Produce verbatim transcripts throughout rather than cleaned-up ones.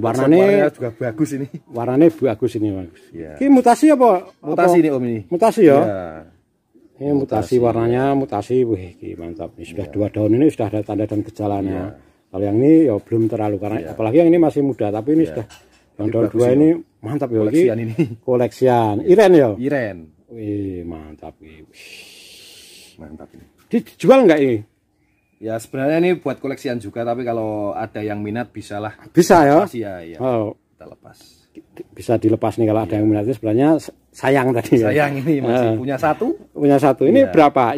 Warnanya juga bagus ini. Warnanya bagus ini, bagus. Ya. Ini mutasi apa? Mutasi apa? Ini Om ini. Mutasi ya. Ya. Ini mutasi, mutasi warnanya, mutasi. Wih, mantap. Ini sudah ya. Dua daun ini sudah ada tanda dan gejalanya. Ya. Kalau yang ini ya belum terlalu karena ya. Apalagi yang ini masih muda, tapi ini ya. Sudah daun-daun dua ini mantap ya. Koleksian ini. Koleksian. Iren ya. Iren. Wih, mantap. Wih. Mantap ini. Dijual nggak ini? Ya sebenarnya ini buat koleksian juga, tapi kalau ada yang minat bisalah. Bisa ya? Ya, ya. Oh. Kita lepas. Bisa dilepas nih kalau ya. Ada yang minat. Sebenarnya sayang tadi. Sayang ya? Ini masih uh. punya satu. Punya satu. Ini ya. Berapa?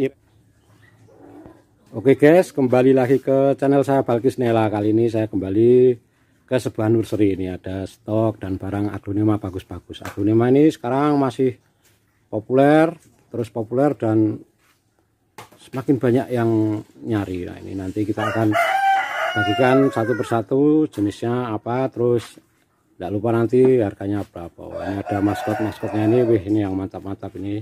Oke guys, kembali lagi ke channel saya Balqis Nayla. Kali ini saya kembali ke sebuah nursery. Ini ada stok dan barang Aglaonema bagus-bagus. Aglaonema ini sekarang masih populer, terus populer dan semakin banyak yang nyari. Nah, ini nanti kita akan bagikan satu persatu jenisnya apa, terus tidak lupa nanti harganya berapa. Ini ada maskot-maskotnya ini, wih ini yang mantap-mantap ini.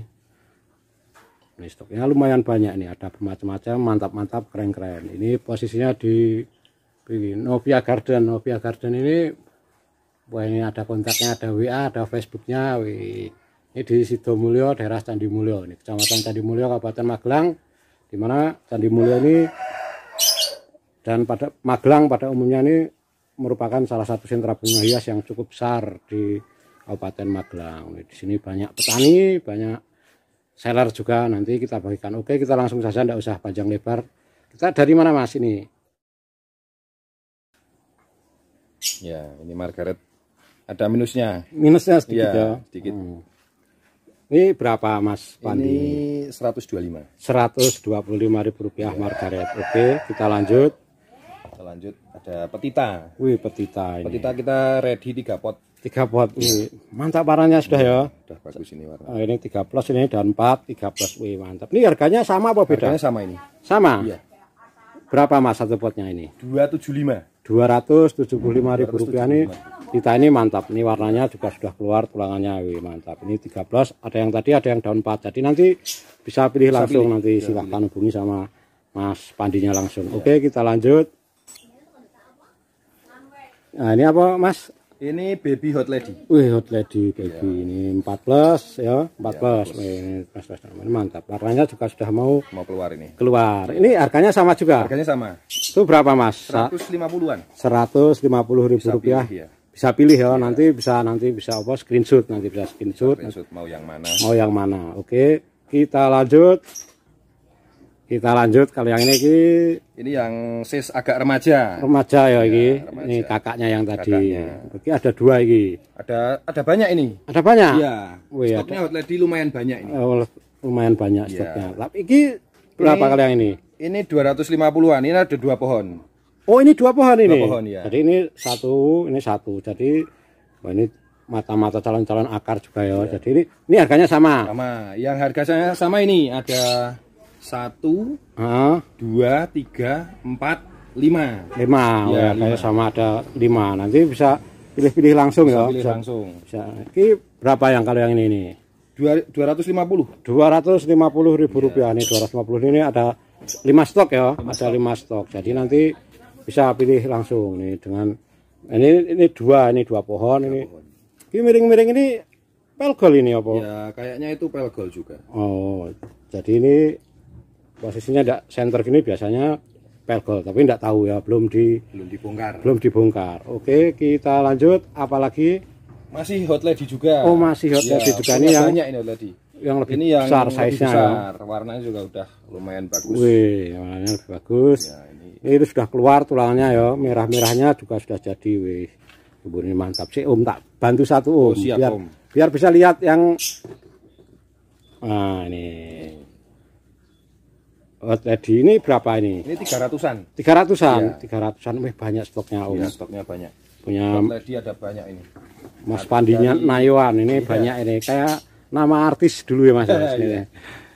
Ini stoknya lumayan banyak nih, ada bermacam-macam, mantap-mantap, keren-keren. Ini posisinya di Novia Garden. Novia Garden ini, wah ini ada kontaknya, ada W A, ada Facebooknya. Wih. Ini di Sido Mulyo, daerah Candi Mulyo, ini Kecamatan Candi Mulyo, Kabupaten Magelang. Di mana Candi Mulyo ini dan pada Magelang pada umumnya ini merupakan salah satu sentra bunga hias yang cukup besar di Kabupaten Magelang. Di sini banyak petani, banyak seller juga. Nanti kita bagikan. Oke, kita langsung saja, tidak usah panjang lebar. Kita dari mana Mas ini? Ya, ini Margaret. Ada minusnya. Minusnya sedikit ya. Ya. Sedikit. Hmm. Ini berapa Mas Pandi? Ini seratus dua puluh lima ribu. seratus dua puluh lima ribu rupiah Margaret. Oke, kita lanjut. Kita lanjut, ada petita. Wih, petita ini. Petita kita ready tiga pot. tiga pot. Wih, mantap warnanya sudah ya. Sudah bagus ini warna. Oh, ini tiga plus ini dan empat, tiga plus. Wih, mantap. Ini harganya sama apa beda? Harganya sama ini. Sama? Iya. Berapa Mas satu potnya ini? dua ratus tujuh puluh lima ribu. dua ratus tujuh puluh lima ribu rupiah ini. Kita ini mantap, ini warnanya juga sudah keluar tulangannya, wih, mantap. Ini tiga belas, ada yang tadi, ada yang daun empat. Jadi nanti bisa pilih langsung, bisa pilih. Nanti ya, silahkan pilih. Hubungi sama Mas Pandinya langsung. Ya. Oke, kita lanjut. Nah, ini apa Mas? Ini baby hot lady. Wih, hot lady baby ya. Ini empat belas ya, empat belas. Ya, ini mantap. Warnanya juga sudah mau mau keluar ini. Keluar. Ini harganya sama juga. Harganya sama. Itu berapa Mas? seratus lima puluh-an. seratus lima puluh ribu rupiah. Pilih, ya. Bisa pilih ya, ya, nanti bisa nanti bisa apa screenshot, nanti bisa screenshot, screenshot mau yang mana mau yang mana. Oke, kita lanjut kita lanjut kalau yang ini ki ini yang sis agak remaja remaja ya, ya ki ini kakaknya yang tadi berarti ada dua ki ada ada banyak ini ada banyak ya. Wih, stoknya ada. Hot lady lumayan banyak ini oh, lumayan banyak stoknya ya. Tapi ki berapa kali yang ini ini dua ratus lima puluh-an. Ini ada dua pohon. Oh, ini dua pohon ini. Dua pohon, ya. Jadi ini satu, ini satu. Jadi wah ini mata-mata calon-calon akar juga ya. Ya. Jadi ini ini harganya sama. Sama. Yang harganya sama ini ada satu, ha? Dua, tiga, empat, lima. Lima. Ya, ya sama ada lima. Nanti bisa pilih-pilih langsung bisa ya. Pilih bisa, langsung. Bisa. Ini berapa yang kalau yang ini ini? Dua ratus lima puluh. Dua ratus lima puluh ribu rupiah ini. Dua ratus lima puluh ini ada lima stok ya. Lima ada stok. Lima stok. Jadi nanti bisa pilih langsung nih dengan ini ini dua ini dua pohon ini ini miring-miring ini pelgol ini apa ya kayaknya itu pelgol juga. Oh, jadi ini posisinya tidak center gini, biasanya pelgol tapi tidak tahu ya, belum di belum dibongkar belum dibongkar. Oke, kita lanjut. Apalagi masih hot lady juga. Oh, masih hot lady ya, juga ini yang banyak ini hot lady yang lebih ini yang besar size-nya besar. Ya. Warnanya juga udah lumayan bagus. Wih, warnanya lebih bagus. Ya, ini. Ini itu sudah keluar tulangannya ya, merah-merahnya juga sudah jadi. Wih, ini mantap sih Om, tak bantu satu Om. Oh, siap, biar, Om. Biar bisa lihat yang nah ini. Oh, tadi ini berapa ini? Ini tiga ratusan. tiga ratusan. Ya. tiga ratusan. Wih, banyak stoknya Om. Ya, stoknya banyak. Punya tadi ada banyak ini. Mas Pandinya dari... Nayoan ini ya. Banyak ini kayak nama artis dulu ya Mas. Ya, ya.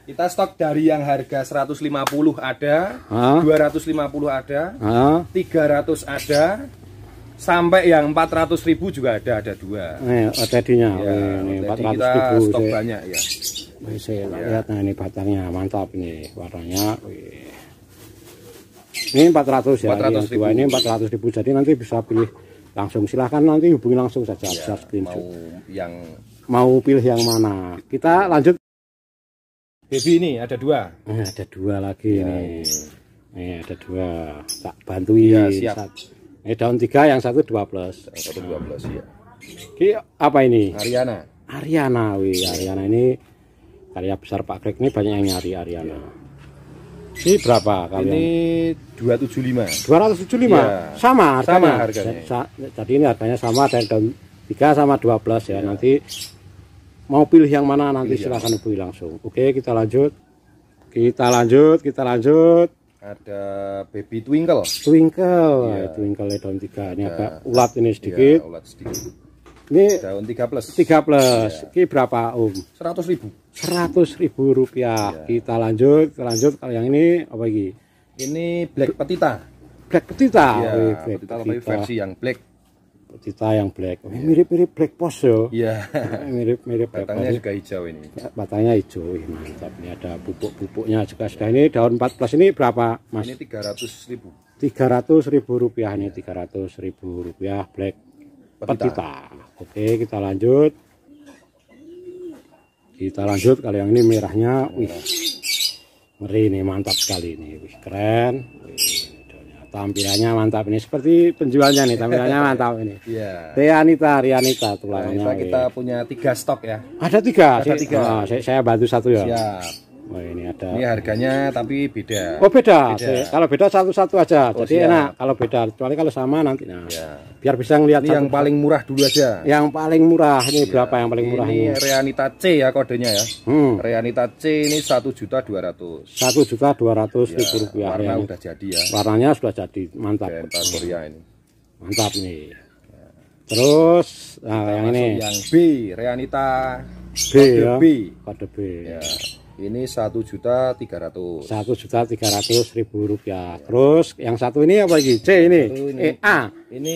Kita stok dari yang harga seratus lima puluh ada, ha? dua ratus lima puluh ada, ha? tiga ratus ada, sampai yang empat ratus ribu juga ada, ada dua. Nih, tadinya ya, ini empat ratus ribu. Stok saya. Banyak ya. Wih, saya ya. Lihat nah ini batangnya mantap nih warnanya. Wih. Ini empat ratus ya. empat ratus ribu. Dua ini empat ratus ribu. Jadi nanti bisa pilih langsung silahkan nanti hubungi langsung saja ya, screenshot. Mau yang mau pilih yang mana? Kita lanjut. Baby ini ada dua. Nah, ada dua lagi ya. Nih. Nih ada dua. Tak bantui ya, siap. Ini daun tiga yang satu dua plus. Yang satu dua plus ya. Ki apa ini? Ariana. Ariana, wih Ariana ini karya besar Pak Greg ini banyak yang nyari Ariana. Ya. Ini berapa kalian? Ini dua ratus tujuh puluh lima. dua ratus tujuh puluh lima. Ya. Sama harganya. Sama harganya. Jadi ini harganya sama dari daun tiga sama dua belas ya. Ya. Nanti mau pilih yang mana nanti pilih silahkan hubungi langsung. Oke, kita lanjut. Kita lanjut, kita lanjut. Ada baby twinkle. Twinkle. Ya. Twinkle daun tiga. Ini ada agak ulat ini sedikit. Ya, ulat sedikit. Ini daun tiga plus. Tiga plus. Ya. Ini berapa Om? seratus ribu. seratus ribu rupiah. Ya. Kita lanjut, kita lanjut. Kalau yang ini apa lagi? Ini black petita. Black petita. Ya, oh, black petita, petita. Versi yang black. Petita yang black. Mirip-mirip oh, black pos yo. Iya. Mirip-mirip. Batangnya juga hijau ini. Batangnya hijau. Ini mantap. Ini ada pupuk-pupuknya juga sudah. Ini daun empat plus ini berapa Mas? Ini tiga ratus ribu. tiga ratus ribu rupiah ini tiga ratus ribu rupiah black petita. Petita. Oke, kita lanjut. Kita lanjut. Kalau yang ini merahnya, wih, meri ini mantap sekali ini, wih keren. Wih, tampilannya mantap ini. Seperti penjualnya nih, tampilannya mantap ini. Iya. Yeah. Rianita, Rianita tulangannya. Nah, kita wih. Punya tiga stok ya. Ada tiga. Ada tiga. Nah, saya, saya bantu satu ya. Siap. Oh, ini ada. Ini harganya tapi beda. Oh beda. beda. Kalau beda satu-satu aja. Oh, jadi siap. Enak kalau beda. Kecuali kalau sama nanti. Nah, ya. Biar bisa ngelihat yang paling murah dulu aja. Yang paling murah ini ya. Berapa yang paling murah ini? Ini Reanita C ya kodenya ya. Hmm. Reanita C ini satu juta dua ratus ribu. satu juta dua ratus ribu rupiah. Warna ini. Udah jadi ya. Warnanya sudah jadi. Mantap. Korea ini. Mantap nih. Ya. Terus nah, yang ini. Yang B Reanita B ya. B. Kode B. Ya. Ini satu juta tiga ratus satu juta tiga ratus ribu rupiah. Terus yang satu ini apa lagi? C ini, ini. E, A ini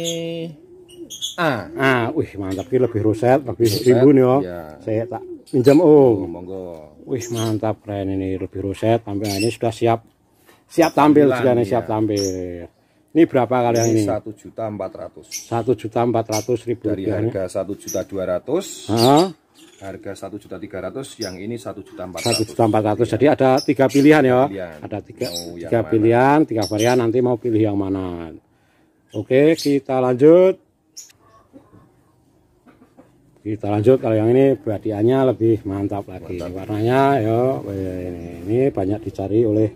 A A. Wih mantap, ini lebih roset, lebih rimbun yo. Ya. Saya tak pinjam Om. Monggo. Wih mantap keren ini lebih roset. Tampil ini sudah siap siap tampil sudah nih siap tampil. Ini berapa kali yang ini? Satu juta empat ratus. Satu juta empat ratus ribu dari harga satu juta dua ratus. Harga satu juta tiga ratus ribu, yang ini satu juta empat ratus ribu. satu juta empat ratus ribu. Jadi ada tiga pilihan ya. Pilihan. Ada tiga, oh, tiga pilihan, tiga varian, nanti mau pilih yang mana. Oke, kita lanjut. Kita lanjut kalau yang ini badiannya lebih mantap lagi. Mantap. Warnanya ya ini, ini banyak dicari oleh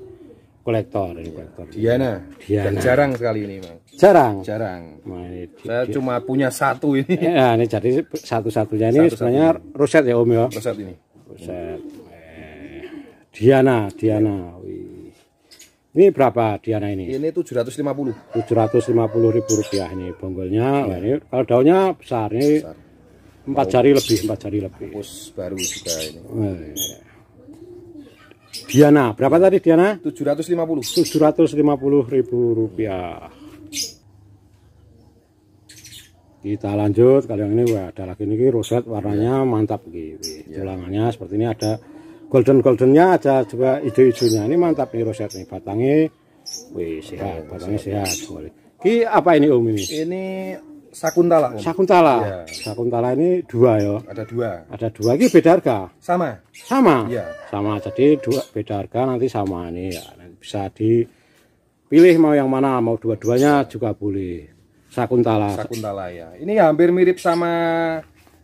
kolektor ini, kolektor. Diana. Diana. Dan jarang sekali ini, Bang. Jarang. Jarang. Nah, ini, saya dia. Cuma punya satu ini. Ya, ini jadi satu-satunya ini satu sebenarnya roset ya Om ya. Roset ini. Roset. Eh. Diana, Diana. Wih. Ini berapa Diana ini? Ini tujuh ratus lima puluh ribu. tujuh ratus lima puluh ribu rupiah ini bonggolnya. Ya. Ini kalau daunnya besar ini. Besar. empat jari lebih, empat jari lebih. Terus baru juga ini. Eh. Diana, berapa tadi Diana? tujuh ratus lima puluh ribu. tujuh ratus lima puluh ribu rupiah. Kita lanjut, kalau yang ini wah, ada lagi nih roset warnanya mantap gitu. Tulangannya seperti ini ada golden-goldennya, ada juga hijau-hijaunya. Ini mantap nih roset nih, batangnya wih sehat, batangnya sehat. Ki apa ini Om ini? Ini Sakuntala. Sakuntala. Ya. Sakuntala ini dua ya. Ada dua. Ada dua. Ini beda harga. Sama. Sama. Ya. Sama. Jadi dua beda harga nanti sama nih. Ya. Nanti bisa dipilih mau yang mana, mau dua-duanya juga boleh. Sakuntala. Sakuntala ya. Ini hampir mirip sama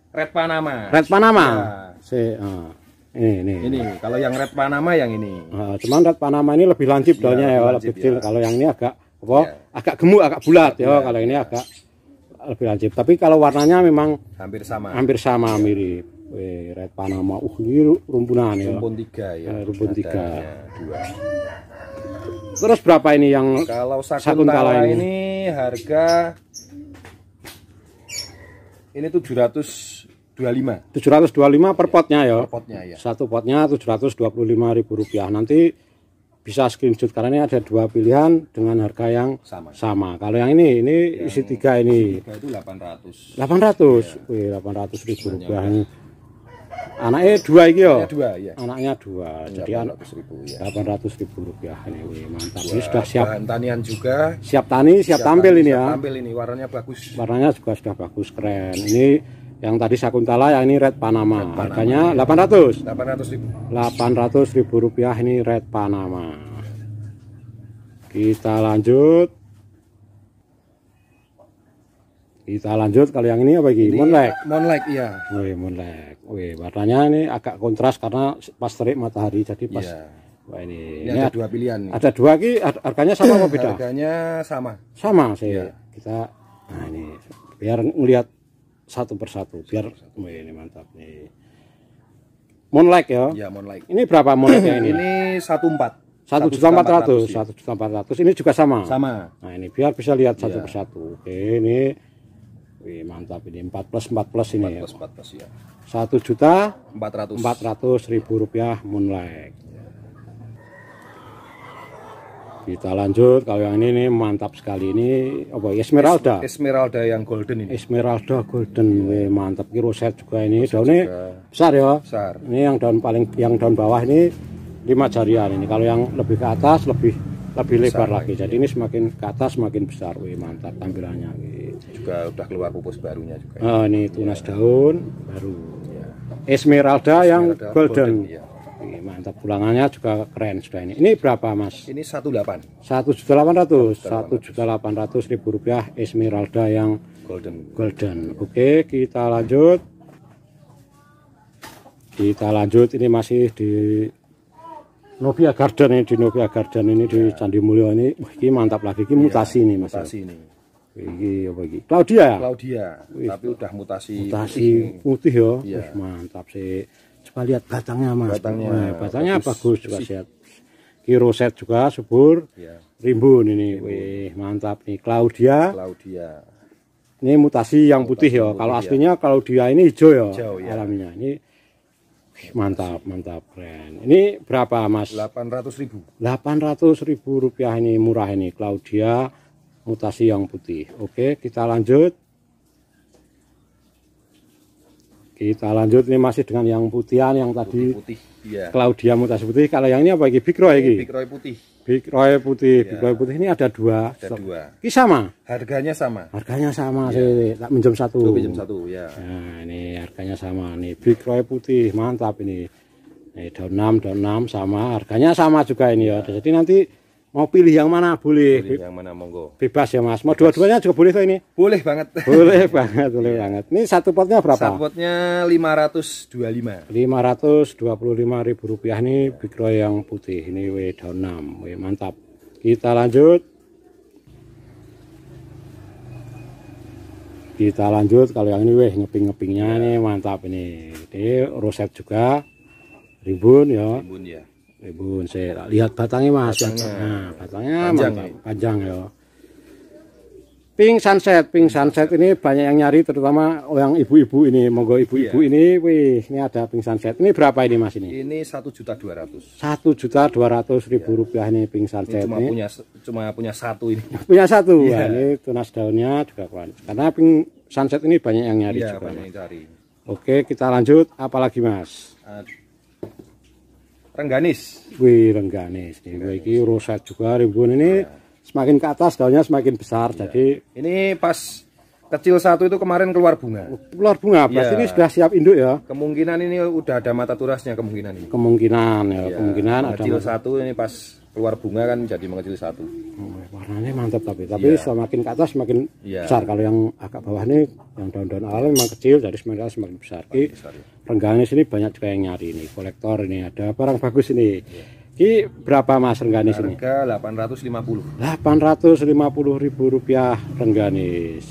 Red Panama. Red Panama. Ya. Si, uh. Ini, ini. Ini. Kalau yang Red Panama yang ini. Uh, cuman Red Panama ini lebih lancip daunnya ya, ya lebih kecil. Ya. Kalau yang ini agak apa? Ya. Agak gemuk, agak bulat ya. Ya. Kalau ini agak lebih lancip, tapi kalau warnanya memang hampir sama, hampir sama ya. Mirip. Wih, Red Panama, uh, ini rumpunan ya. Rumpun tiga ya. Eh, rumpun tiga. Dua. Terus berapa ini yang kalau Sakuntala ini? Ini harga ini tujuh ratus dua puluh lima. tujuh ratus dua puluh lima per ya, potnya ya. Per potnya ya. Satu potnya tujuh ratus dua puluh lima ribu rupiah. Nanti bisa screenshot karena ini ada dua pilihan dengan harga yang sama. Sama. Kalau yang ini, ini yang isi tiga ini. Isi tiga itu delapan ratus. delapan ratus. Ya. Wih, delapan ratus ribu rupiah. Anaknya dua iki yo. Dua, ya. Anaknya dua. Jadi delapan ratus ribu rupiah ini. Wih, mantap. Ini sudah siap tanian juga. Siap tani, siap, siap tampil tani, ini siap ya. Tampil ini warnanya bagus. Warnanya juga sudah bagus, keren. Ini yang tadi Sakuntala, yang ini Red Panama. Red Panama harganya delapan ratus. delapan ratus ribu. delapan ratus ribu rupiah ini Red Panama. Kita lanjut. Kita lanjut kalau yang ini apa lagi? Monlek. Monlek iya. Wih, Monlek. Wih, warnanya ini agak kontras karena pas terik matahari, jadi pas. Yeah. Wah, ini. Ini, ini ada dua pilihan. Ada dua lagi, harganya sama apa beda? Harganya sama. Sama sih. Yeah. Kita nah ini biar ngelihat satu persatu, biar satu. Wih, ini mantap nih. Monlek ya. Iya, yeah, Monlek. Ini berapa Monleknya ini? Ini satu koma empat. satu juta empat ratus ribu. satu juta empat ratus ribu. Ini juga sama. Sama. Nah, ini biar bisa lihat satu yeah. persatu. Oke, ini wih, mantap ini empat plus empat plus ini empat plus, ya. satu juta empat ratus ribu rupiah Monlek. Ya. Kita lanjut kalau yang ini nih mantap sekali ini apa Esmeralda. Es, Esmeralda yang golden ini. Esmeralda golden. Wih, mantap ini roset juga ini. Daunnya besar ya. Besar. Ini yang daun paling yang daun bawah ini lima jarian ini. Kalau yang lebih ke atas lebih lebih besar lebar lagi. Lagi. Jadi ya. Ini semakin ke atas semakin besar. Wih, mantap tampilannya. Wih. Juga udah keluar pupus barunya juga. Oh, ini tunas ya. Daun baru. Ya. Esmeralda, Esmeralda yang golden. golden ya. Ini mantap pulangannya juga keren sudah ini. Ini berapa Mas? Ini satu koma delapan. satu juta delapan ratus ribu. satu juta delapan ratus ribu rupiah Esmeralda yang golden. Golden. Ya. Oke, kita lanjut. Kita lanjut ini masih di Novia Garden ini di Novia Garden ini ya. Di Candi Mulyo ini. Wah, ini mantap lagi. Ini ya. Mutasi ini Mas. Mutasi ini. Ini apa ini? Claudia. Claudia. Wih, tapi udah mutasi. Mutasi putih, putih yo. Ya. Wih, mantap sih. Coba lihat batangnya Mas. Batangnya, Wih, batangnya bagus juga sehat. Kiro set juga subur. Ya. Rimbun ini. Rimbun. Wih, mantap nih Claudia. Claudia. Ini mutasi yang mutasi putih yo. Kalau ya. Aslinya Claudia ini hijau yo. Hijau, ya. Alaminya ini. Wih, mantap, mantap keren. Ini berapa Mas? delapan ratus ribu. delapan ratus ribu rupiah ini murah ini Claudia. Mutasi yang putih. Oke, kita lanjut. Kita lanjut ini masih dengan yang putihan yang tadi. Putih, putih. Iya. Claudia mutasi putih. Kalau yang ini apa lagi? Bicroi lagi. Bicroi putih. Bicroi putih. Iya. Bicroi putih ini ada dua. Ada dua. Ini sama. Harganya sama. Harganya sama sih. Tak minjem satu. Tuh, minjem satu, ya. Nah, ini harganya sama nih. Bicroi putih mantap ini. Nih daun enam, daun enam sama. Harganya sama juga ini ya. Jadi nanti mau pilih yang mana boleh. Pilih yang mana monggo. Bebas ya Mas. Mau dua-duanya juga boleh kok ini. Boleh banget. Boleh banget, boleh yeah. banget. Ini satu potnya berapa? Satu potnya lima ratus dua puluh lima. lima ratus dua puluh lima ribu rupiah ini yeah. Bicroi yang putih ini W daun enam. Wih, mantap. Kita lanjut. Kita lanjut kalau yang ini weh ngeping-ngepingnya yeah. nih mantap ini. Ini roset juga. Rimbun ya. Rimbun ya. Ibu, saya lihat batangnya Mas. Batangnya, nah, batangnya panjang, mantap, ya. panjang ya. Pink sunset, pink sunset ini banyak yang nyari, terutama yang ibu-ibu ini. Monggo ibu-ibu iya. ini, wih, ini ada pink sunset. Ini berapa ini Mas ini? Ini satu juta dua ratus. Satu juta dua ratus ribu iya. rupiah ini pink sunset. Ini cuma ini. punya, cuma punya satu ini. Punya satu. Iya. Nah, ini tunas daunnya juga kuat. Karena pink sunset ini banyak yang nyari iya, juga. Banyak yang cari. Oke, kita lanjut. Apalagi Mas? Ad Rengganis. Wih, Rengganis. Ini iki roset juga rimbun ini ya. Semakin ke atas daunnya semakin besar. Ya. Jadi ini pas kecil satu itu kemarin keluar bunga. Keluar bunga. Pasti ya. Ini sudah siap induk ya. Kemungkinan ini udah ada mata turasnya kemungkinan ini. Kemungkinan ya, ya. Kemungkinan kecil ada satu ini pas keluar bunga kan jadi mengecil satu. Oh, warnanya mantap tapi tapi ya. Semakin ke atas semakin ya. Besar. Kalau yang agak bawah ini yang daun-daun awal memang kecil jadi semakin semakin besar. Ini ya. Rengganis ini banyak juga yang nyari ini kolektor ini ada barang bagus ini. Ini berapa Mas Rengganis ini? Harga delapan ratus lima puluh ribu. delapan ratus lima puluh ribu rupiah Rengganis.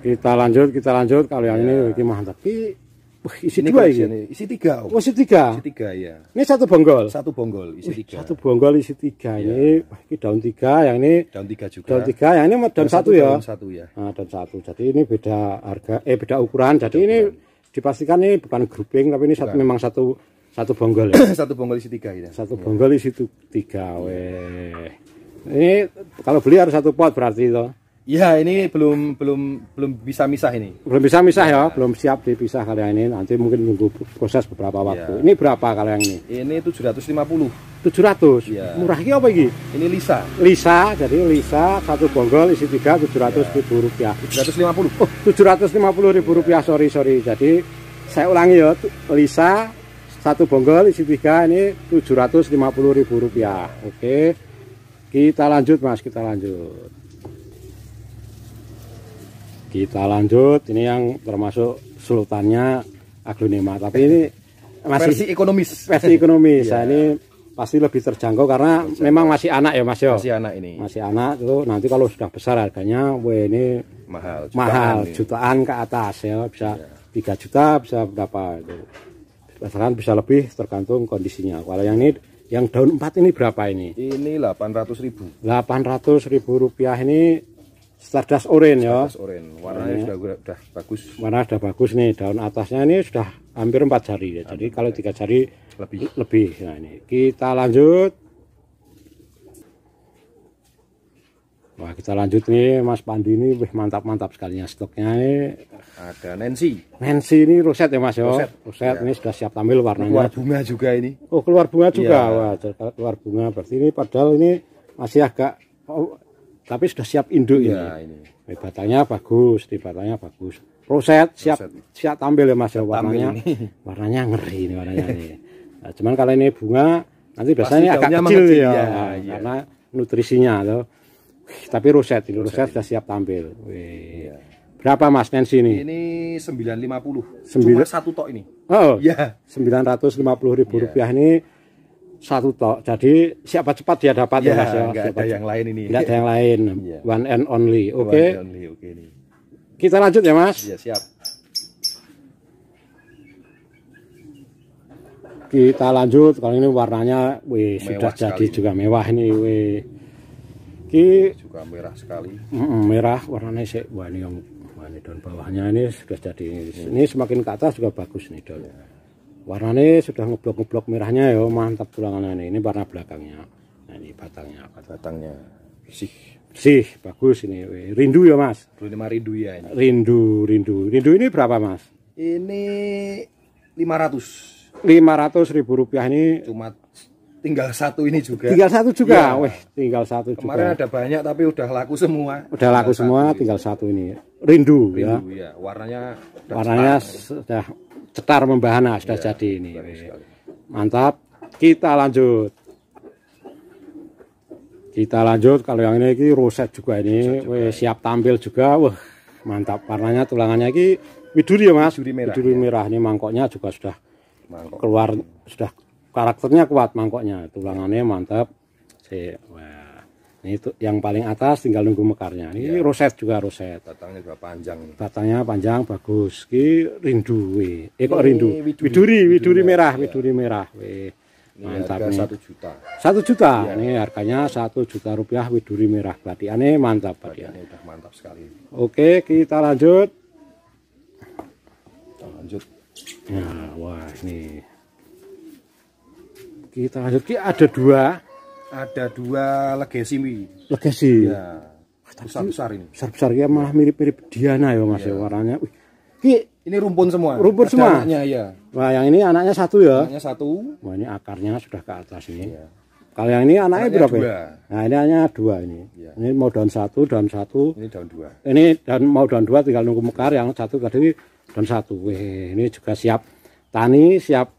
Kita lanjut, kita lanjut kalau yang ya. Ini gimana tapi wah, isi ini dua ini. Isi tiga. Oh, isi tiga. Isi tiga ya. Ini satu bonggol. Satu bonggol isi wih, tiga. Satu bonggol isi tiga ya. Ini, wah, ini daun tiga, yang ini daun tiga juga. Daun tiga, yang ini daun satu ya. Daun satu ya. Nah, daun satu. Jadi ini beda harga, eh beda ukuran. Jadi beda ini ukuran. Dipastikan ini bukan grouping, tapi ini satu, memang satu satu bonggol ya. Satu bonggol isi tiga ya. Satu bonggol isi tiga. Weh. Ini kalau beli harus satu pot berarti itu. Iya, ini belum belum belum bisa misah ini. Belum bisa misah ya, belum siap dipisah kali ini. Nanti mungkin nunggu proses beberapa waktu. Ya. Ini berapa kali yang ini? Ini tujuh ratus lima puluh. tujuh ratus. Ya. Murah iki apa iki? Ini Lisa. Lisa, jadi Lisa satu bonggol isi tiga tujuh ratus ribu rupiah. tujuh ratus lima puluh. Oh, tujuh ratus lima puluh ribu rupiah. Sorry, sorry. Jadi saya ulangi ya, Lisa satu bonggol isi tiga ini tujuh ratus lima puluh ribu rupiah. Oke. Kita lanjut, Mas, kita lanjut. Kita lanjut, ini yang termasuk sultannya Aglaonema, tapi ini masih versi ekonomis. Versi ekonomis. Yeah. Nah, ini pasti lebih terjangkau karena terjangkau. Memang masih anak ya, Mas yo. Masih anak ini. Masih anak tuh, nanti kalau sudah besar harganya, wah ini mahal. Jutaan mahal, ini. Jutaan ke atas ya, bisa yeah. tiga juta, bisa berapa itu. Bahkan bisa lebih tergantung kondisinya. Kalau yang ini yang daun empat ini berapa ini? Ini delapan ratus ribu. delapan ratus ribu rupiah ini. Stardust orange ya. Orange. Warnanya sudah, sudah bagus. Warna sudah bagus nih. Daun atasnya ini sudah hampir empat jari ya. Jadi kalau tiga jari lebih. Lebih. Nah ini kita lanjut. Wah kita lanjut nih Mas Pandi ini mantap-mantap sekalinya stoknya ini. Ada Nancy. Nancy ini roset ya Mas ya. Roset. Roset ya. Ini sudah siap tampil warnanya. Keluar bunga juga ini. Oh keluar bunga juga. Ya. Wah keluar bunga berarti ini padahal ini masih agak. Oh, tapi sudah siap induk ya, ini. ini. Batangnya bagus, di batangnya bagus. Roset siap Roset. siap tampil ya Mas ya warnanya. Warnanya ngeri ini warnanya ini. Nah, cuman kalau ini bunga nanti biasanya agak kecil mengecil, ya, ya nah, iya. Karena nutrisinya loh. Tapi roset ini roset sudah siap tampil. Wih. Iya. Berapa Mas Nancy ini? Ini sembilan ratus lima puluh. Cuma satu tok ini. Oh. Iya. sembilan ratus lima puluh ribu rupiah iya. Ini satu tok, jadi siapa cepat dia dapat ya, ya Mas ya. Enggak ada yang lain ini. Enggak ada yang lain. Ya. One and only. Oke. Okay. Okay, kita lanjut ya Mas. Ya, siap. Kita lanjut. Kalau ini warnanya, wih mewah sudah jadi juga ini. Mewah ini. Wih. Ki juga merah sekali. Mm, merah warnanya sih. Wah ini yang mana daun bawahnya ini sudah jadi. Hmm. Ini semakin ke atas juga bagus nih daun. Ya. Warnanya sudah ngeblok-ngeblok merahnya ya, mantap tulangannya ini. Ini warna belakangnya. Nah, ini batangnya, batangnya bersih. Bersih, bagus ini. Rindu ya, Mas. Rindu ya ini. Rindu, rindu. Rindu ini berapa, Mas? Ini lima ratus. lima ratus ribu rupiah ini. Cuma tinggal satu ini juga. Tinggal satu juga. Ya. Weh, tinggal satu Kemarin juga. Kemarin ada banyak tapi udah laku semua. Udah tinggal laku semua, ini. Tinggal satu ini. Rindu, rindu ya. Ya. Warnanya warnanya sudah cetar membahana sudah ya, jadi ini mantap. Kita lanjut, kita lanjut. Kalau yang ini, ini roset juga ini roset juga. Siap tampil juga. Wah mantap warnanya tulangannya ini widuri ya Mas, widuri merah, widuri merah. Ini mangkoknya juga sudah mangkok. Keluar sudah karakternya kuat mangkoknya, tulangannya mantap. Wah ini tuh yang paling atas tinggal nunggu mekarnya. Ini ya. Roset juga roset. Batangnya juga panjang. Batangnya panjang bagus. Ki rindu. We. Eh kok rindu? Widuri, widuri, widuri merah, ya. Widuri merah. We. Mantap nih. satu juta. satu juta. Ya. Ini harganya satu juta rupiah widuri merah. Batiane mantap, batiane udah mantap sekali. Oke, kita lanjut. Kita lanjut. Nah, wah ini. Kita lanjut. Ki ada dua Ada dua Legacy. Legacy. Ya. Besar-besar ini. Besar-besar ya, malah mirip-mirip Diana ya Mas ya, ya warnanya. Wih. Ini rumpun semua. Rumpun semua. Anaknya ya. Wah, yang ini anaknya satu ya. Anaknya satu. Wah, ini akarnya sudah ke atas ini. Ya. Kalau yang ini anaknya, anaknya berapa? Dua. Nah, ini hanya dua ini. Ya. Ini mau daun satu, daun satu. Ini daun dua. Ini dan mau daun dua tinggal nunggu mekar, yang satu tadi daun satu. Wih, ini juga siap tani, siap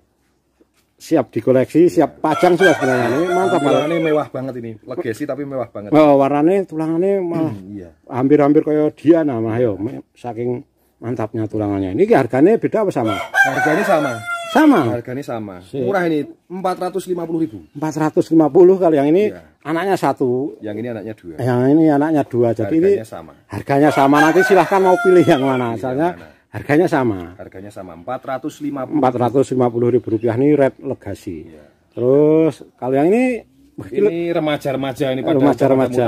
siap dikoleksi, siap pajang sudah sebenarnya. Ini mantap banget. Warnanya mewah banget ini. Legacy tapi mewah banget. Oh, warnanya tulangannya malah hmm, iya. hampir-hampir kayak Diana mah yo. Saking mantapnya tulangannya. Ini harganya beda apa sama? Harganya sama. Sama. Harganya sama. Si. Murah ini empat ratus lima puluh ribu. empat ratus lima puluh kalau yang ini ya. Anaknya satu. Yang ini anaknya dua. Yang ini anaknya dua. Jadi harganya ini sama. Harganya sama. Nanti silahkan mau pilih yang mana. Soalnya harganya sama. Harganya sama empat ratus lima puluh ribu. empat ratus lima puluh ribu rupiah ini Red Legacy. Ya. Terus kalau yang ini ini remaja-remaja ini pada remaja-remaja.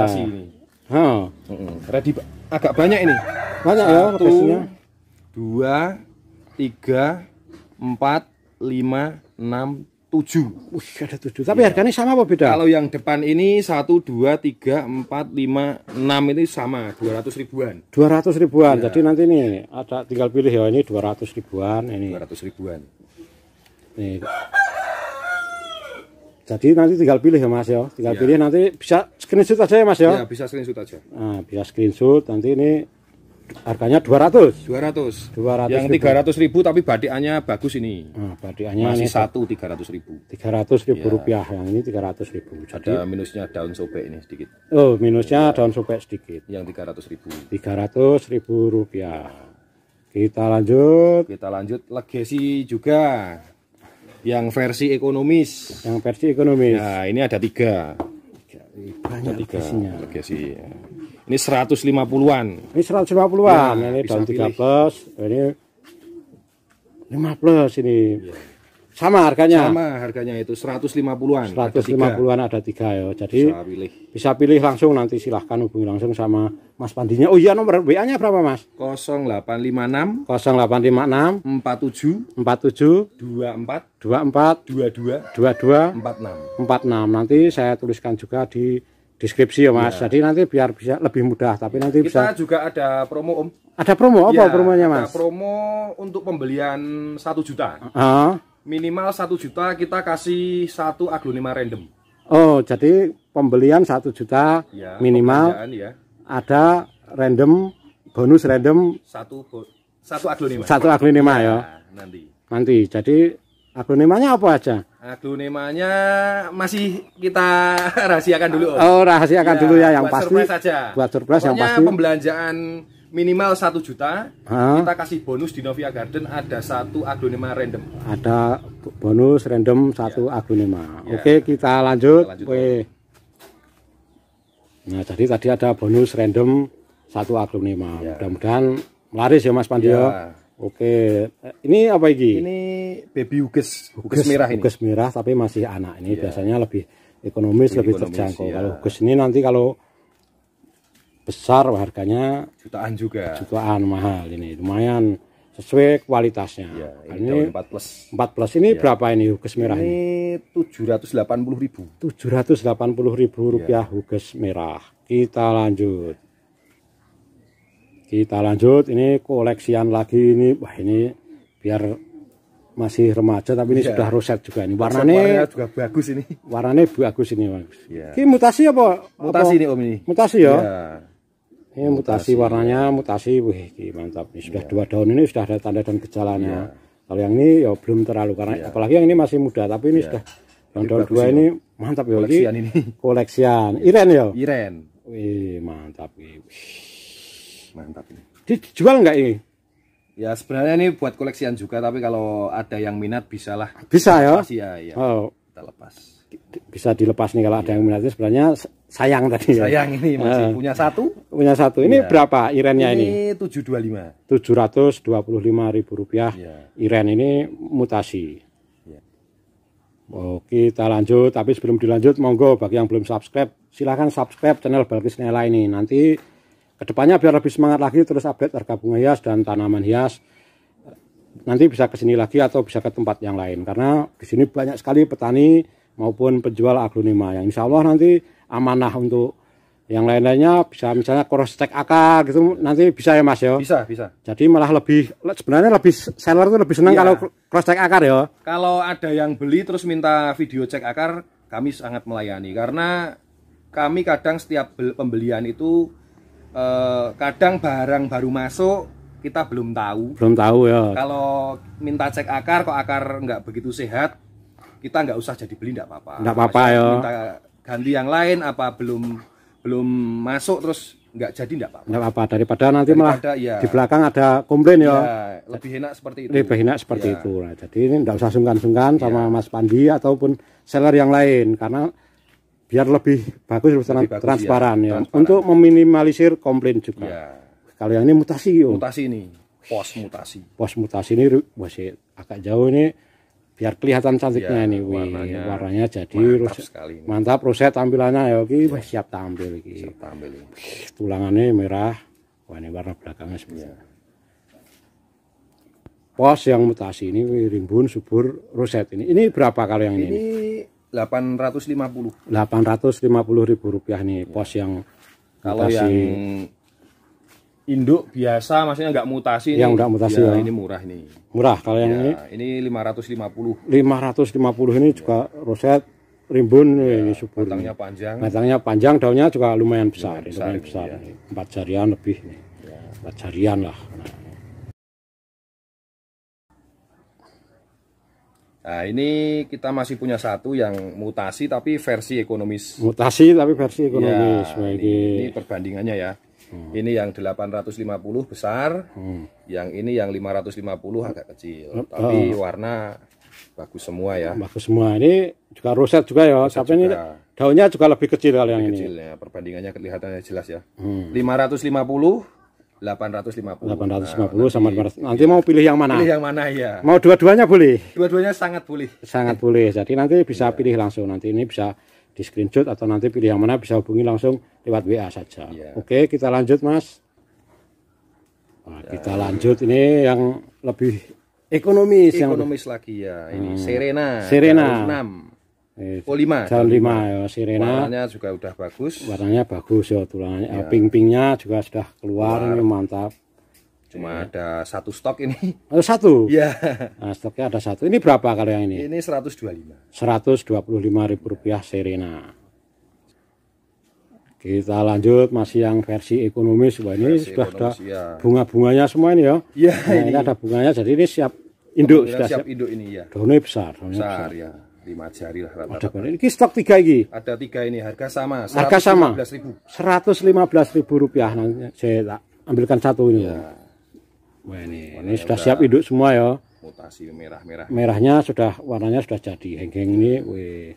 Oh. Ready agak banyak ini. Banyak ya biasanya. dua tiga empat lima enam tujuh. Wih, ada tujuh. Tapi iya. Harganya sama apa beda? Kalau yang depan ini satu, dua, tiga, empat, lima, enam ini sama dua ratus ribuan. dua ratus ribuan. Ya. Jadi nanti ini ada tinggal pilih ya, ini dua ratus ribuan ini. dua ratus ribuan. Nih. Jadi nanti tinggal pilih ya Mas ya. Tinggal ya. Pilih nanti bisa screenshot aja ya Mas ya. Ya, bisa screenshot aja. Nah, bisa screenshot nanti ini harganya dua ratus. dua ratus. dua ratus. Yang tiga ratus ribu tapi badikannya bagus ini. Nah, badikannya masih satu tiga ratus ribu. tiga ratus ribu ya. Rupiah. Yang ini tiga ratus ribu. Jadi ada minusnya daun sobek ini sedikit. Oh, minusnya ya. Daun sobek sedikit. Yang tiga ratus ribu. tiga ratus ribu rupiah. Kita lanjut. Kita lanjut Legacy juga. Yang versi ekonomis. Yang versi ekonomis. Nah, ini ada tiga. Banyak Legasinya. Legacy. Ini seratus lima puluhan. Ini seratus lima puluhan. Ya, ini daun tiga plus, ini lima plus ini. Ya. Sama harganya. Sama harganya itu seratus lima puluhan. seratus lima puluhan ada tiga ya. Jadi bisa pilih. Bisa pilih langsung nanti silahkan hubungi langsung sama Mas Pandinya. Oh iya, nomor W A-nya berapa Mas? nol delapan lima enam nol delapan lima enam empat tujuh empat tujuh dua empat dua empat dua dua dua dua empat enam. Nanti saya tuliskan juga di deskripsi ya Mas. Ya. Jadi nanti biar bisa lebih mudah. Tapi nanti kita bisa juga ada promo Om. Ada promo apa ya, promonya Mas? Ada promo untuk pembelian satu juta. Uh-huh. Minimal satu juta kita kasih satu Aglaonema random. Oh, jadi pembelian satu juta ya, minimal ya. Ada random bonus random satu satu Aglaonema. Satu Aglaonema ya, ya. Nanti. Nanti. Jadi Aglaonemanya apa aja? Aglaonemanya masih kita rahasiakan dulu. Oh, rahasiakan ya, dulu ya, yang buat pasti. Surprise aja. Buat surprise pokoknya yang pasti. Pembelanjaan minimal satu juta, ha? Kita kasih bonus di Novia Garden ada satu Aglaonema random. Ada bonus random satu ya. Aglaonema. Ya. Oke, kita lanjut. Kita lanjut. Nah, jadi tadi ada bonus random satu Aglaonema. Ya. Mudah-mudahan laris ya Mas Pandio. Ya. Oke, ini apa ini? Ini baby Hugus, Hugus merah ini. Hugus merah tapi masih anak ini. Yeah. Biasanya lebih ekonomis, lebih, lebih ekonomis, terjangkau. Yeah. Kalau Hugus ini nanti kalau besar harganya jutaan juga. Jutaan mahal ini. Lumayan sesuai kualitasnya. Yeah, ini, ini empat plus. empat plus ini yeah. Berapa ini Hugus merah ini? Ini tujuh ratus delapan puluh ribu. tujuh ratus delapan puluh ribu rupiah yeah. Hugus merah. Kita lanjut. Kita lanjut, ini koleksian lagi ini, wah ini biar masih remaja tapi ini yeah. Sudah roset juga ini. Warnanya juga bagus ini. Warnanya bagus ini bagus. Yeah. Ini mutasi apa? Mutasi apa? Ini Om ini. Mutasi ya. Yeah. Ini mutasi, mutasi warnanya mutasi, wih mantap. Ini sudah yeah. Dua daun ini sudah ada tanda dan gejalanya. Yeah. Kalau yang ini ya belum terlalu karena yeah. Apalagi yang ini masih muda tapi ini yeah. Sudah yang daun dua ini mantap ya. Koleksian ini. Koleksian. Iren ya. Iren. Wih mantap. Wih. Mantap ini. Dijual nggak ini? Ya sebenarnya ini buat koleksian juga tapi kalau ada yang minat bisalah. Bisa ya? Ya, ya. Oh. Kita lepas. Bisa dilepas nih kalau ya. Ada yang minatnya sebenarnya sayang tadi ya. Sayang ini masih uh. punya satu. Punya satu. Ini ya. Berapa Irennya ini? Ini tujuh ratus dua puluh lima. tujuh ratus dua puluh lima ribu rupiah. Ya. Iren ini mutasi. Ya. Oh, kita lanjut tapi sebelum dilanjut monggo bagi yang belum subscribe silahkan subscribe channel Balqis Nayla ini. Nanti kedepannya biar lebih semangat lagi terus update harga bunga hias dan tanaman hias. Nanti bisa ke sini lagi atau bisa ke tempat yang lain karena di sini banyak sekali petani maupun penjual Aglaonema yang insya Allah nanti amanah untuk yang lain-lainnya bisa misalnya cross check akar gitu nanti bisa ya Mas ya. Bisa bisa. Jadi malah lebih sebenarnya lebih seller tuh lebih senang iya. Kalau cross check akar ya. Kalau ada yang beli terus minta video cek akar kami sangat melayani karena kami kadang setiap pembelian itu kadang barang baru masuk kita belum tahu belum tahu ya kalau minta cek akar kok akar nggak begitu sehat kita nggak usah jadi beli nggak apa-apa nggak apa-apa ya minta ganti yang lain apa belum belum masuk terus nggak jadi nggak apa-apa nggak apa-apa daripada nanti malah ya, di belakang ada komplain ya, ya lebih enak seperti itu lebih enak seperti ya. Itu nah, jadi ini nggak usah sungkan-sungkan ya. Sama Mas Pandi ataupun seller yang lain karena biar lebih bagus, lebih, lebih bagus, transparan ya, ya. Transparan. Untuk meminimalisir komplain juga. Ya. Kalau yang ini mutasi, yo. Mutasi ini, pos mutasi. Pos mutasi ini masih agak jauh ini, biar kelihatan cantiknya ya, ini. Warnanya, warnanya jadi mantap, rose, sekali mantap roset tampilannya ya, ki, ya. Siap tampil. Ki. Siap tampil. Tulangannya merah, wah ini warna belakangnya seperti. Ya. Pos yang mutasi ini, rimbun, subur, roset ini. Ini berapa kalau yang ini? Ini delapan ratus lima puluh. delapan ratus lima puluh ribu rupiah nih pos yang kalau mutasi. Yang induk biasa maksudnya nggak mutasi yang nggak mutasi ya, ya. Ini murah nih. Murah kalau yang ya, ini. Ini lima ratus lima puluh. lima ratus lima puluh ini ya. Juga roset, rimbun ya, ini subur. Batangnya panjang. Batangnya panjang, daunnya juga lumayan besar, lumayan besar. Lumayan besar ya. Empat jarian lebih nih. Ya. Empat jarian lah. Nah. Nah, ini kita masih punya satu yang mutasi tapi versi ekonomis. Mutasi tapi versi ekonomis. Ya, ini, ini perbandingannya ya. Hmm. Ini yang delapan ratus lima puluh besar, hmm. yang ini yang lima ratus lima puluh agak kecil. Uh, tapi uh, warna bagus semua ya. Bagus semua. Ini juga roset juga ya, roset tapi juga. Ini daunnya juga lebih kecil kalau yang kecil, ini. Ya. Perbandingannya kelihatannya jelas ya. Hmm. lima ratus lima puluh delapan ratus lima puluh. delapan ratus lima puluh nah, sama nanti, nanti mau pilih yang mana? Pilih yang mana ya? Mau dua-duanya boleh. Dua-duanya sangat boleh. Sangat boleh. Jadi nanti bisa ya. Pilih langsung. Nanti ini bisa di screenshot atau nanti pilih yang mana bisa hubungi langsung lewat W A saja. Ya. Oke, kita lanjut Mas. Nah, ya. Kita lanjut ini yang lebih ekonomis. Ekonomis yang... lagi ya. Ini hmm. Serena. Serena. enam. Oh lima. Jalan lima ya, Serena. Warnanya juga udah bagus. Warnanya bagus ya, tulangannya ya. Pink-pinknya juga sudah keluar, keluar. Ini mantap. Cuma ya. Ada satu stok ini. Oh, satu. Ya. Nah, stoknya ada satu. Ini berapa kalau yang ini? Ini seratus dua puluh lima. seratus dua puluh lima ribu rupiah Serena. Kita lanjut masih yang versi ekonomis. Wah, ini versi sudah ekonomis, ada ya. Bunga-bunganya semua ini ya. Iya, nah, ini. Ini ada bunganya. Jadi ini siap induk sudah siap, siap induk ini ya. Daunnya besar, daunnya besar, besar ya. Lima jari lah rata-rata. Ini stok tiga ini. Ada tiga ini harga sama. Harga sama. seratus lima belas ribu rupiah nanti saya ambilkan satu ini. Ya. Wah, ini, ini sudah siap induk semua ya. Mutasi merah-merah. Merahnya sudah warnanya sudah jadi. Heng-heng ini. Wih.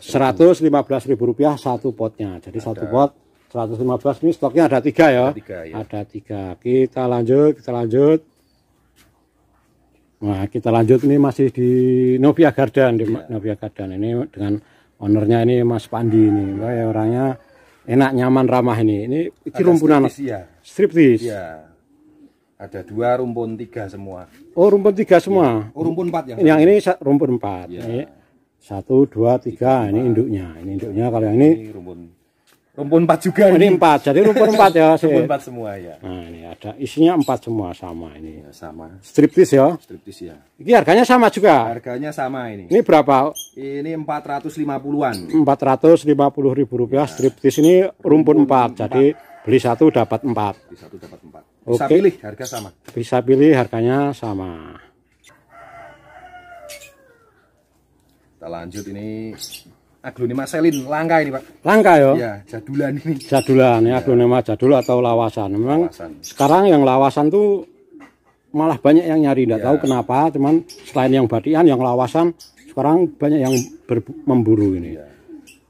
seratus lima belas ribu rupiah satu potnya. Jadi ada. Satu pot seratus lima belas ini stoknya ada tiga ya. Ada tiga, ya. Ada tiga. Kita lanjut, kita lanjut. Nah, kita lanjut ini masih di Novia Garden, di ya. Novia Garden ini dengan ownernya ini Mas Pandi ini. Wah, ya orangnya enak, nyaman, ramah ini. Ini iki rumpunan striptease. Ya. Ya. Ada dua rumpun tiga semua. Oh, rumpun tiga semua. Ya. Oh, rumpun empat yang. Yang ini rumpun empat. Ya. Ini satu, dua, tiga. tiga ini induknya. Ini induknya kalau yang ini. Ini rumpun rumpun empat juga. Ini empat. Jadi rumpun empat ya. Rumpun empat semua ya. Nah, ini ada isinya empat semua sama ini. Ya, sama. Striptease ya. Striptease ya. Ini harganya sama juga. Harganya sama ini. Ini berapa? Ini empat ratus lima puluhan. empat ratus lima puluh ribu rupiah ya. Striptease ini rumpun, rumpun empat. empat. Jadi beli satu dapat empat. Beli satu dapat empat. Bisa Oke. Pilih harga sama. Bisa pilih harganya sama. Kita lanjut ini. Aglaonema Selin, langka ini Pak. Langka ya? Ya, jadulan ini. Jadulan, ya, Aglaonema jadul atau lawasan. Memang lawasan. Sekarang yang lawasan tuh malah banyak yang nyari, tidak ya. Tahu kenapa. Cuman selain yang batian, yang lawasan sekarang banyak yang memburu ini. Ya.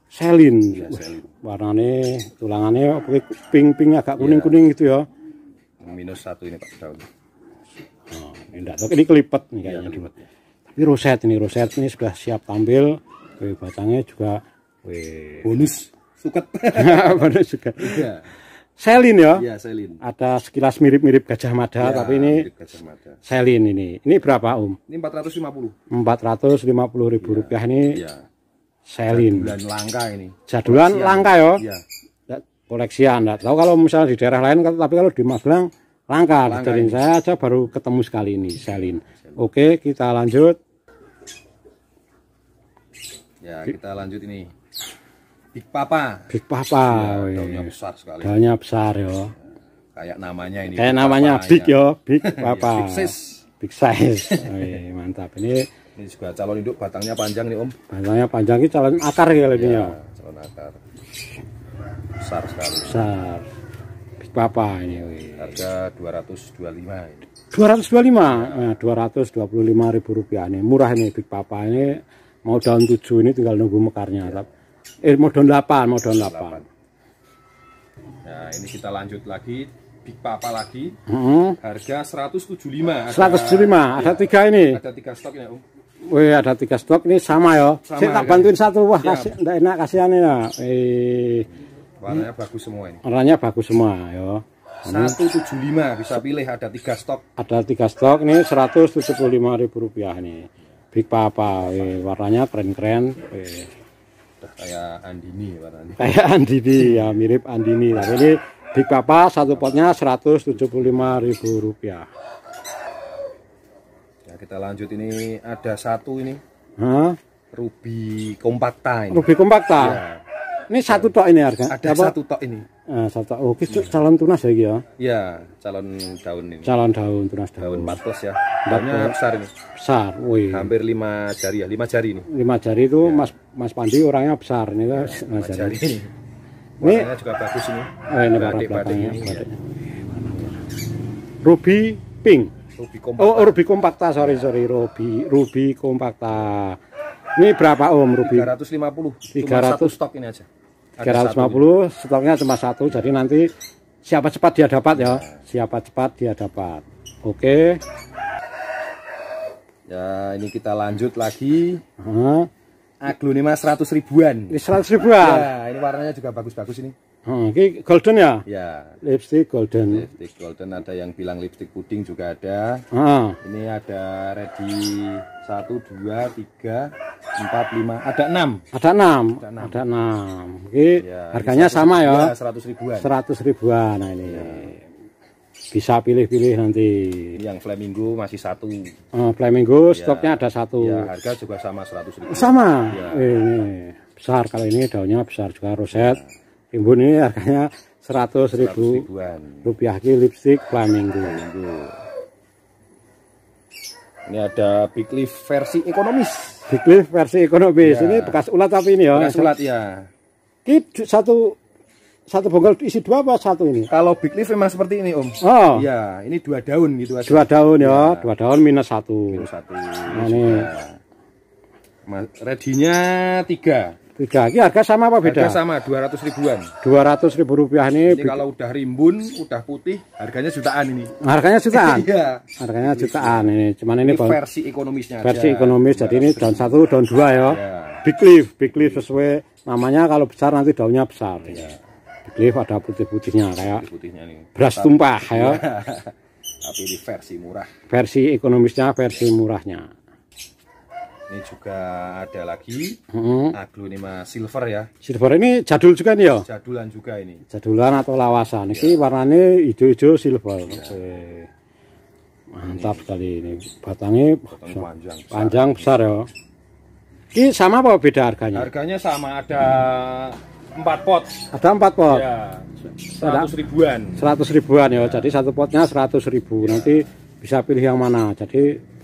Selin, ya, Selin. Warnanya, tulangannya pink-pink agak kuning-kuning ya. Gitu ya. Minus satu ini Pak. Oh, ini, ini kelipet nih kayaknya. Ya, tapi roset ini, roset ini sudah siap tampil. Wih, batangnya juga wih. Bonus suket. Bonus suket. Ya. Selin ya? Ya, Selin. Ada sekilas mirip-mirip Gajah Mada, ya, tapi ini Gajah Mada. Selin ini. Ini berapa, Om? Ini empat ratus lima puluh. empat ratus lima puluh ribu ya. Rupiah ini. Ya. Selin. Jadulan langka ini. Jadulan koleksian. Langka ya? Ya. Koleksian. Nggak tahu kalau misalnya di daerah lain, tapi kalau di Magelang langka. langka Jadi saya aja baru ketemu sekali ini Selin. Selin. Oke, kita lanjut. Ya, kita lanjut ini. Big Papa. Big Papa. Ya, daunnya besar sekali. Daunnya besar ya. Kayak namanya ini. Kayak Big namanya Papa, Big ya, Big Papa. Big size. Big size. Wih, mantap. Ini ini juga calon induk, batangnya panjang nih, Om. Batangnya panjang, ini calon akar ya ini ya. Calon akar. Besar sekali. Besar. Big Papa ini. Wih. Harga dua ratus dua puluh lima. dua ratus dua puluh lima. Nah, dua ratus dua puluh lima ribu rupiah nih. Murah nih Big Papa ini. Mau daun tujuh ini tinggal nunggu mekarnya. Ya. Eh, mau daun delapan, mau daun delapan. Nah, ini kita lanjut lagi, Big Papa lagi. Hmm. Harga seratus tujuh puluh lima. seratus tujuh puluh lima. Ada tiga ya, ini. Ada tiga stok ya, Om. Wih, ada tiga stok ini sama ya. Saya tak bantuin ini. Satu. Wah, kasih, enggak enak kasihan ini. Warnanya bagus semua ini. Warnanya bagus semua ya. seratus tujuh puluh lima bisa pilih, ada tiga stok. Ada tiga stok ini seratus tujuh puluh lima ribu rupiah nih. Big Papa, eh, warnanya keren-keren. Eh. Kayak Andini warnanya. Kayak Andini ya, mirip Andini. Tapi ini Big Papa satu potnya seratus tujuh puluh lima ribu rupiah. Ya, kita lanjut, ini ada satu ini. Hah? Ruby Compacta ini. Ruby Compacta. Ya. Ini satu tok ini harga. Ada apa? Satu tok ini. Nah, satu tok. Oh, itu ya. Calon tunas ya, ya? Iya, calon daun ini. Calon daun tunas daun. Daun empat plus ya. Daunnya besar ini. Besar. Wih. Hampir lima jari ya, lima jari ini. lima jari itu ya. Mas Mas Pandi orangnya besar ini ya, lima jari. Ini. Warnanya juga bagus ini. Eh, ini batik-batik ini. Ya. Ruby Pink. Ruby Compacta. Oh, Ruby Compacta, sorry ya. sorry Ruby Ruby Compacta. Ini berapa Om Ruby? tiga ratus lima puluh. Cuma satu stok ini aja. Ada tiga ratus lima puluh, stoknya cuma satu. Jadi nanti siapa cepat dia dapat ya. Siapa cepat dia dapat. Oke. Ya, ini kita lanjut lagi. Heeh. Aglaonema seratus ribuan. Ini seratus ribuan. Ya, ini warnanya juga bagus-bagus ini. Hmm, ini golden ya? Ya. Lipstick golden. Lipstick golden, ada yang bilang lipstick puding juga ada. Ah. Ini ada ready satu, dua, tiga, empat, lima, ada enam. Ada enam. Ada enam. Ada enam. Ini ya, harganya seratus, sama ya? seratus ribuan. seratus ribuan nah ini. Ya. Bisa pilih-pilih nanti. Yang Flamingo masih satu. Oh, Flamingo ya. Stoknya ada satu. Ya, harga juga sama seratus ribu. Sama. Ya. Ini besar, kalau ini daunnya besar juga, roset. Ya. Timbun ini harganya seratus ribu rupiah. Ini lipstick Flamingo. Ini ada Big Leaf versi ekonomis. Big Leaf versi ekonomis. Ya. Ini bekas ulat tapi ini ya. Bekas ulat ya. Ini satu satu bonggol isi dua apa satu ini? Kalau Big Leaf memang seperti ini Om. Oh. Ya, ini dua daun gitu aja. Dua daun ya. Ya. Dua daun minus satu. Minus satu. Nah, ini. Ready-nya tiga. Tiga. Ini harga sama apa beda? Harga sama, dua ratus ribuan. dua ratus ribu rupiah ini. Ini kalau udah rimbun, udah putih, harganya jutaan ini. Harganya jutaan? Iya. Harganya jutaan ini. Cuman ini, ini versi ekonomisnya. Versi aja. Ekonomis. Jadi ini daun satu, daun dua ya. Ya. Big leaf, big leaf sesuai namanya. Kalau besar nanti daunnya besar. Ya. Big leaf ada putih-putihnya kayak putih-putihnya nih. Beras tumpah ya. Tapi ini versi murah. Versi ekonomisnya, versi murahnya. Ini juga ada lagi, hmm. Aglaonema silver ya. Silver ini jadul juga nih ya? Jadulan juga ini. Jadulan atau lawasan. Ini ya. Warnanya hijau-hijau silver. Ya. Mantap ini. Sekali ini. Batangnya Batang panjang, besar, panjang besar, besar ya. Ini sama apa beda harganya? Harganya sama, ada empat pot. Ada empat pot? Ya, seratus ribuan. seratus ribuan ya, ya. Jadi satu potnya seratus ribu. Ya. Nanti bisa pilih yang mana. Jadi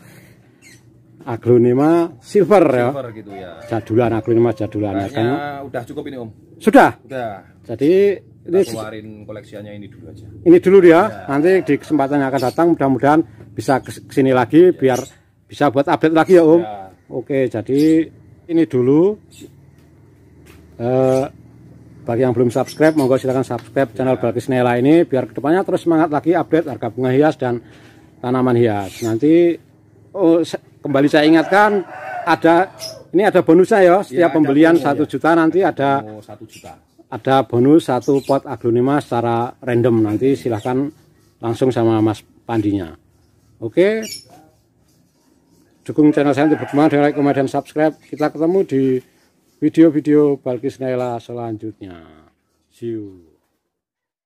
Aglaonema silver, silver ya. Gitu ya. Jadulan Aglaonema jadulan. Kayaknya udah cukup ini Om. Sudah. Sudah. Jadi kita ini keluarin koleksiannya ini dulu aja. Ini dulu dia. Ya. Nanti di kesempatan yang akan datang mudah-mudahan bisa kesini lagi ya. Biar bisa buat update lagi ya Om. Ya. Oke, jadi ini dulu. Eh, bagi yang belum subscribe, monggo silakan subscribe ya. Channel Balqis Nayla ini biar kedepannya terus semangat lagi update harga bunga hias dan tanaman hias. Nanti oh kembali saya ingatkan, ada ini ada bonusnya ya, setiap ya, pembelian satu juta ya. Nanti ada satu juta. Ada bonus satu pot Aglaonema secara random, nanti silahkan langsung sama Mas Pandinya. Oke, dukung channel saya untuk berkembang dengan like, comment, dan subscribe. Kita ketemu di video-video Balqis Nayla selanjutnya. See you.